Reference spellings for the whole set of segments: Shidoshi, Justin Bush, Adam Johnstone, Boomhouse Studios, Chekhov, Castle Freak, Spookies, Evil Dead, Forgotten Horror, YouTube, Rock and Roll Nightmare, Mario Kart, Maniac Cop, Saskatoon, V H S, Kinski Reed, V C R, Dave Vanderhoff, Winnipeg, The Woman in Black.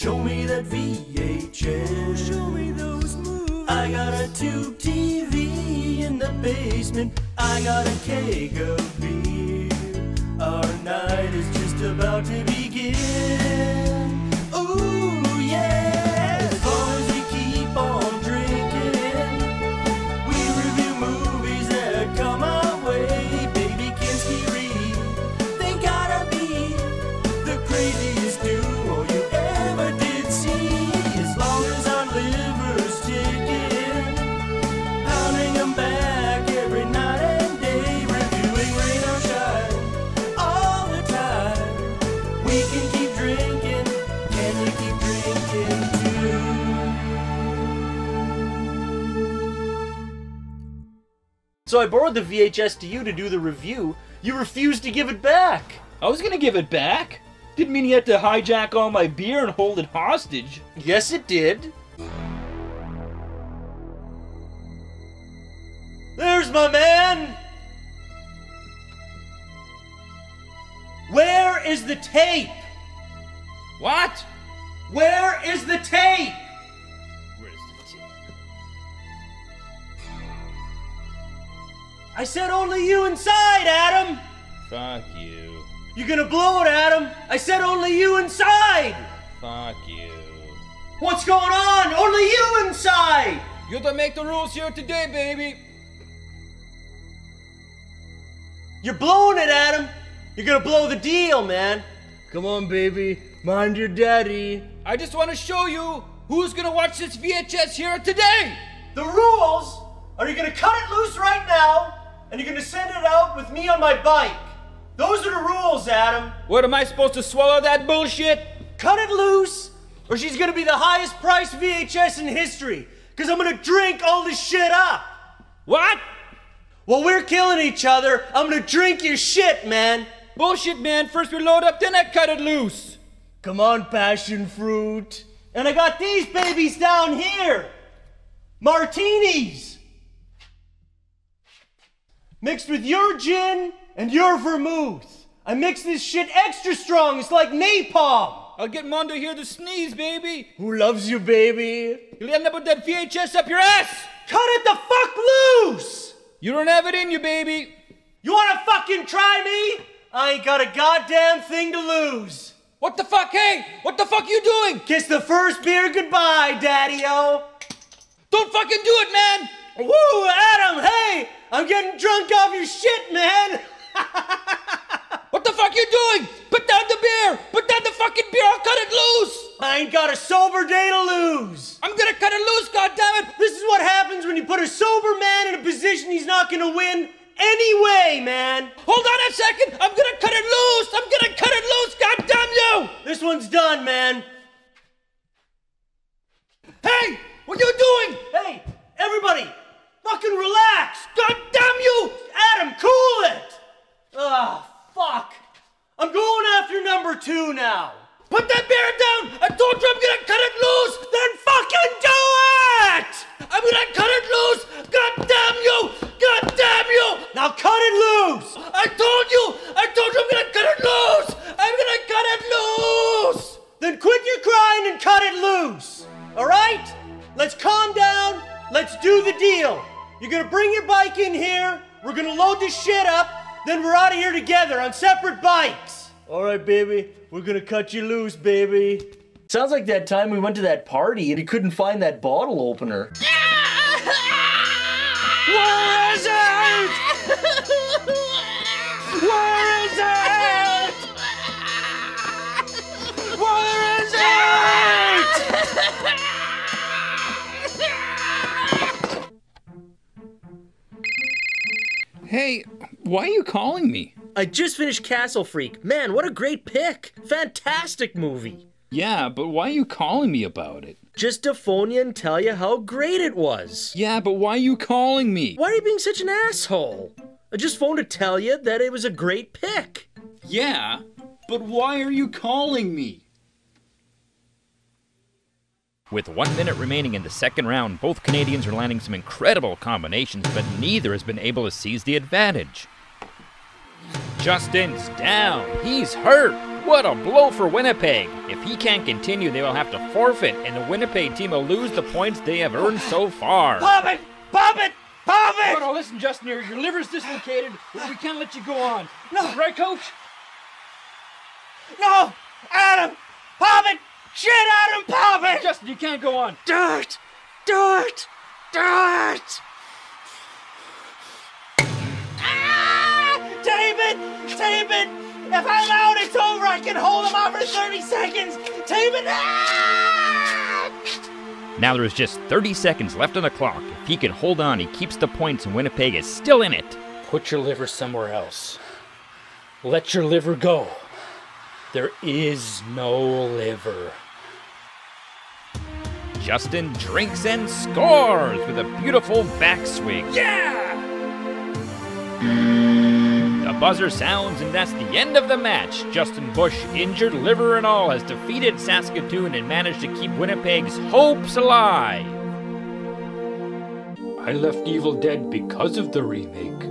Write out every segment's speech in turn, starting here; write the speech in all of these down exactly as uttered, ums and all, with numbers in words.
Show me that V H S. Show me those movies. I got a tube T V in the basement. I got a keg of beer. Our night is just about to begin. Ooh, yeah. As long as we keep on drinking, we review movies that come our way. Baby Kinski Reed, they gotta be the craziest duo you ever did see. As long as our liver's ticking, pounding them back every night and day. Reviewing Rain or Shine all the time. We can keep drinking. Can you keep drinking too? So I borrowed the V H S to you to do the review. You refused to give it back. I was gonna give it back. Didn't mean you had to hijack all my beer and hold it hostage. Yes, it did. There's my man! Where is the tape? What? Where is the tape? Where's the tape? I said only you inside, Adam! Fuck you. You're gonna blow it, Adam! I said only you inside! Fuck you. What's going on? Only you inside! You don't make the rules here today, baby! You're blowing it, Adam! You're gonna blow the deal, man! Come on, baby. Mind your daddy. I just want to show you who's gonna watch this V H S here today! The rules are you're gonna cut it loose right now, and you're gonna send it out with me on my bike. Those are the rules, Adam. What, am I supposed to swallow that bullshit? Cut it loose, or she's gonna be the highest priced V H S in history, because I'm gonna drink all this shit up! What? While we're killing each other, I'm gonna drink your shit, man! Bullshit, man. First we load up, then I cut it loose. Come on, passion fruit. And I got these babies down here. Martinis. Mixed with your gin and your vermouth. I mix this shit extra strong. It's like napalm. I'll get Mondo here to sneeze, baby. Who loves you, baby? You'll end up with that V H S up your ass. Cut it the fuck loose. You don't have it in you, baby. You wanna fucking try me? I ain't got a goddamn thing to lose. What the fuck, hey? What the fuck you doing? Kiss the first beer goodbye, daddy-o. Don't fucking do it, man. Woo, Adam, hey, I'm getting drunk off your shit, man. What the fuck you doing? Put down the beer. Put down the fucking beer. I'll cut it loose. I ain't got a sober day to lose. I'm gonna cut it loose, goddammit. This is what happens when you put a sober man in a position he's not gonna win. Anyway, man! Hold on a second! I'm gonna cut it loose! I'm gonna cut it loose! God damn you! This one's done, man. Hey! What you doing? Hey! Everybody! Fucking relax! God damn you! Adam, cool it! Ah, oh, fuck. I'm going after number two now. Put that beer down! I told you I'm gonna cut it loose! Then fucking do it! I'm gonna cut it loose! God damn you! God damn you! Now cut it loose! I told you! I told you I'm gonna cut it loose! I'm gonna cut it loose! Then quit your crying and cut it loose! Alright? Let's calm down. Let's do the deal. You're gonna bring your bike in here. We're gonna load this shit up. Then we're out of here together on separate bikes. Alright, baby. We're gonna cut you loose, baby. Sounds like that time we went to that party and he couldn't find that bottle opener. Where is it? Where is it? Where is it? Hey, why are you calling me? I just finished Castle Freak. Man, what a great pick. Fantastic movie. Yeah, but why are you calling me about it? Just to phone you and tell you how great it was. Yeah, but why are you calling me? Why are you being such an asshole? I just phoned to tell you that it was a great pick. Yeah, but why are you calling me? With one minute remaining in the second round, both Canadians are landing some incredible combinations, but neither has been able to seize the advantage. Justin's down. He's hurt. What a blow for Winnipeg. If he can't continue, they will have to forfeit, and the Winnipeg team will lose the points they have earned so far. Pop it! Pop it! Pop it! No, no, listen, Justin, your, your liver's dislocated. We can't let you go on. No. Right, Coach? No! Adam! Pop it! Shit, Adam, pop it! Justin, you can't go on. Do it! Do it! Do it! Ah! Tape it! Tape it! If I'm out, it's over! I can hold him out for thirty seconds! Tape it! Ah! Now there is just thirty seconds left on the clock. If he can hold on, he keeps the points and Winnipeg is still in it. Put your liver somewhere else. Let your liver go. There is no liver. Justin drinks and scores with a beautiful backswing. Yeah! The buzzer sounds and that's the end of the match. Justin Bush, injured liver and all, has defeated Saskatoon and managed to keep Winnipeg's hopes alive. I left Evil Dead because of the remake.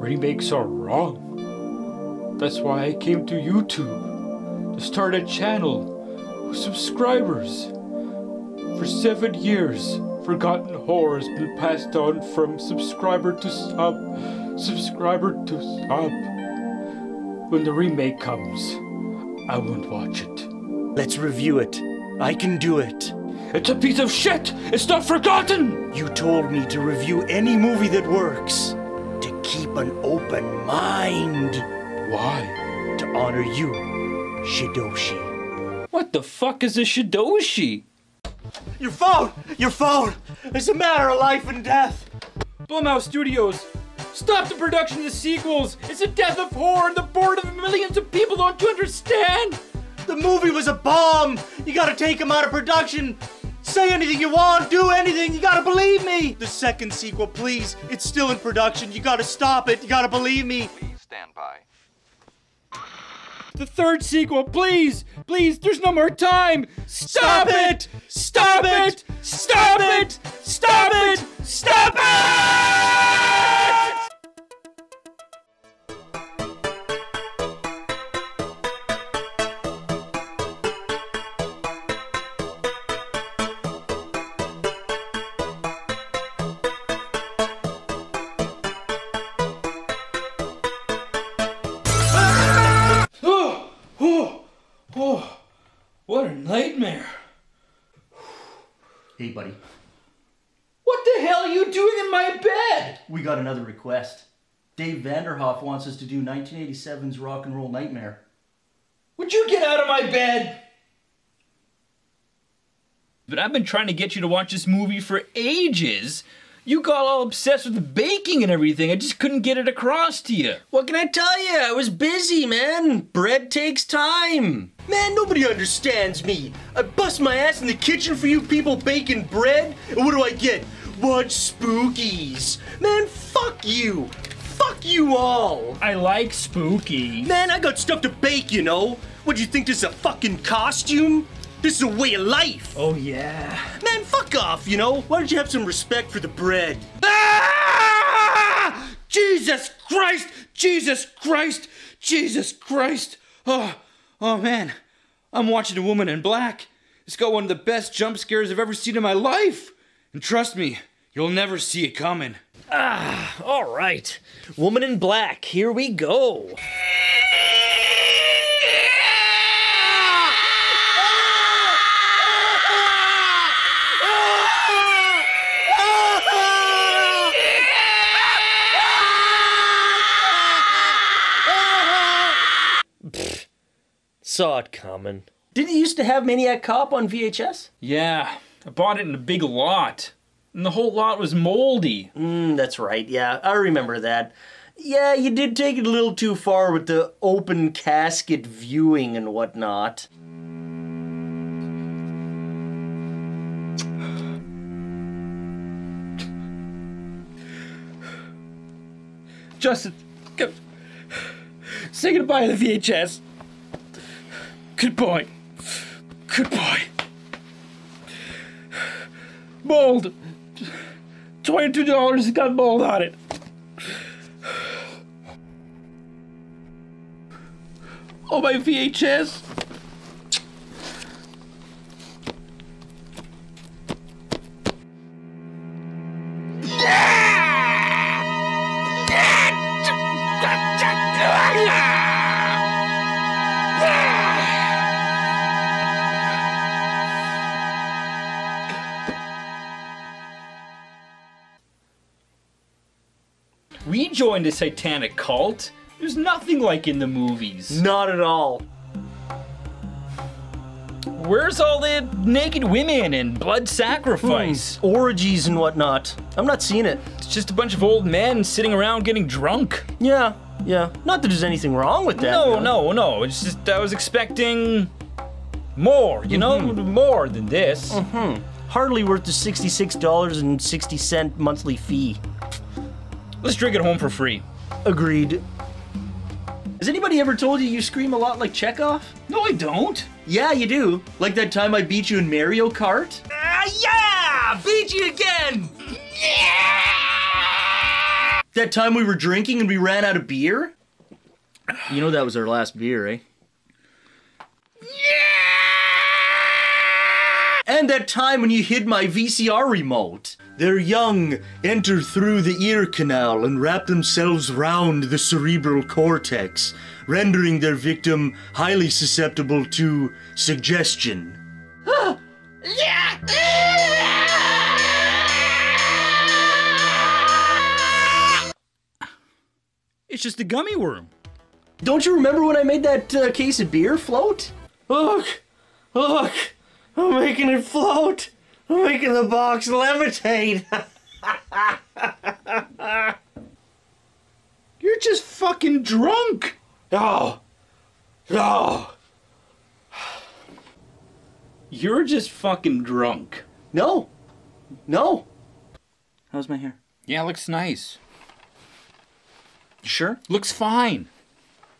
Remakes are wrong. That's why I came to YouTube, to start a channel with subscribers. For seven years, Forgotten Horror has been passed on from subscriber to sub, subscriber to sub. When the remake comes, I won't watch it. Let's review it. I can do it. It's a piece of shit! It's not Forgotten! You told me to review any movie that works. To keep an open mind. Why? To honor you, Shidoshi. What the fuck is a Shidoshi? Your phone! Your phone! It's a matter of life and death! Boomhouse Studios, stop the production of the sequels! It's the death of horror and the boredom of millions of people. Don't you understand? The movie was a bomb! You gotta take him out of production! Say anything you want, do anything, you gotta believe me! The second sequel, please, it's still in production, you gotta stop it, you gotta believe me! Please stand by. The third sequel, please! Please, there's no more time! Stop it! Stop it! Stop it! Stop it! Stop it! Hey, buddy. What the hell are you doing in my bed? We got another request. Dave Vanderhoff wants us to do nineteen eighty-seven's Rock and Roll Nightmare. Would you get out of my bed? But I've been trying to get you to watch this movie for ages. You got all obsessed with the baking and everything. I just couldn't get it across to you. What can I tell you? I was busy, man. Bread takes time. Man, nobody understands me. I bust my ass in the kitchen for you people baking bread, and what do I get? Watch Spookies. Man, fuck you. Fuck you all. I like Spooky. Man, I got stuff to bake, you know. What, do you think this is a fucking costume? This is a way of life! Oh yeah. Man, fuck off, you know? Why don't you have some respect for the bread? Ah! Jesus Christ! Jesus Christ! Jesus Christ! Oh, oh man. I'm watching The Woman in Black. It's got one of the best jump scares I've ever seen in my life. And trust me, you'll never see it coming. Ah, alright. Woman in Black, here we go. Saw it coming. Didn't it used to have Maniac Cop on V H S? Yeah, I bought it in a big lot. And the whole lot was moldy. Mm, that's right, yeah, I remember that. Yeah, you did take it a little too far with the open casket viewing and whatnot. Justin, come, say goodbye to the V H S. Good boy. Good boy. Mold. twenty-two dollars has got mold on it. Oh, my V H S. We joined a satanic cult. There's nothing like in the movies. Not at all. Where's all the naked women and blood sacrifice? Mm, orgies and whatnot. I'm not seeing it. It's just a bunch of old men sitting around getting drunk. Yeah, yeah. Not that there's anything wrong with that. No, no, no. no. It's just I was expecting more, you mm-hmm. know? More than this. Mm-hmm. Hardly worth the sixty-six dollars and sixty cents monthly fee. Let's drink it home for free. Agreed. Has anybody ever told you you scream a lot like Chekhov? No, I don't. Yeah, you do. Like that time I beat you in Mario Kart? Ah, uh, yeah! Beat you again! Yeah! That time we were drinking and we ran out of beer? You know that was our last beer, eh? Yeah! And that time when you hid my V C R remote. Their young enter through the ear canal and wrap themselves round the cerebral cortex, rendering their victim highly susceptible to suggestion. It's just a gummy worm. Don't you remember when I made that uh, case of beer float? Look, look, I'm making it float. I'm making the box levitate. You're just fucking drunk. No. No. You're just fucking drunk. No. No. How's my hair? Yeah, it looks nice. You sure? Looks fine.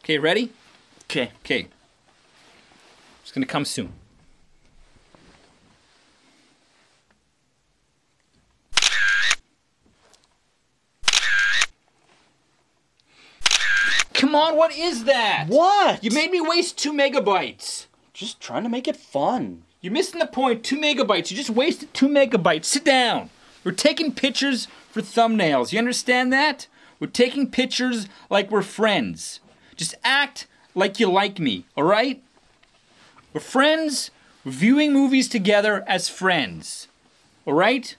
Okay, ready? Okay. Okay. It's gonna come soon. Come on, what is that? What? You made me waste two megabytes. Just trying to make it fun. You're missing the point, two megabytes. You just wasted two megabytes. Sit down. We're taking pictures for thumbnails. You understand that? We're taking pictures like we're friends. Just act like you like me, all right? We're friends. We're viewing movies together as friends, all right?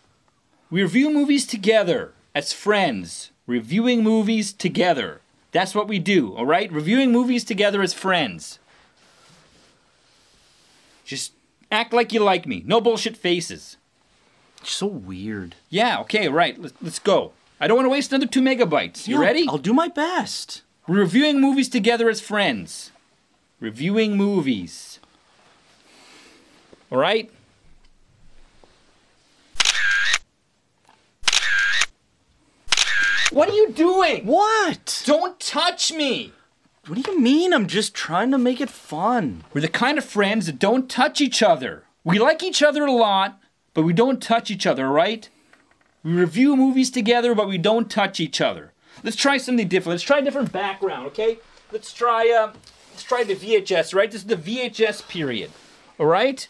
We review movies together as friends. Reviewing movies together. That's what we do, all right? Reviewing movies together as friends. Just act like you like me. No bullshit faces. It's so weird. Yeah, okay, right. Let's, let's go. I don't want to waste another two megabytes. You yeah, ready? I'll do my best. We're reviewing movies together as friends. Reviewing movies. All right? What are you doing? What? Don't touch me! What do you mean? I'm just trying to make it fun. We're the kind of friends that don't touch each other. We like each other a lot, but we don't touch each other, right? We review movies together, but we don't touch each other. Let's try something different. Let's try a different background, okay? Let's try, uh, let's try the V H S, right? This is the V H S period, all right?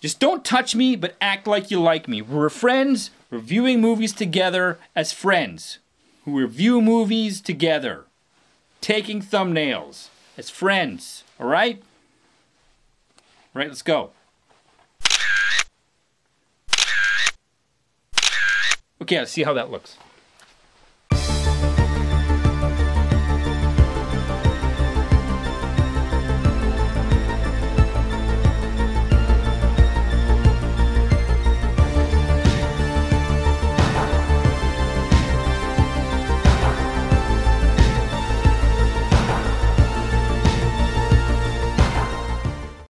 Just don't touch me, but act like you like me. We're friends, reviewing movies together as friends. Who review movies together, taking thumbnails as friends, all right? All right, let's go. Okay, let's see how that looks.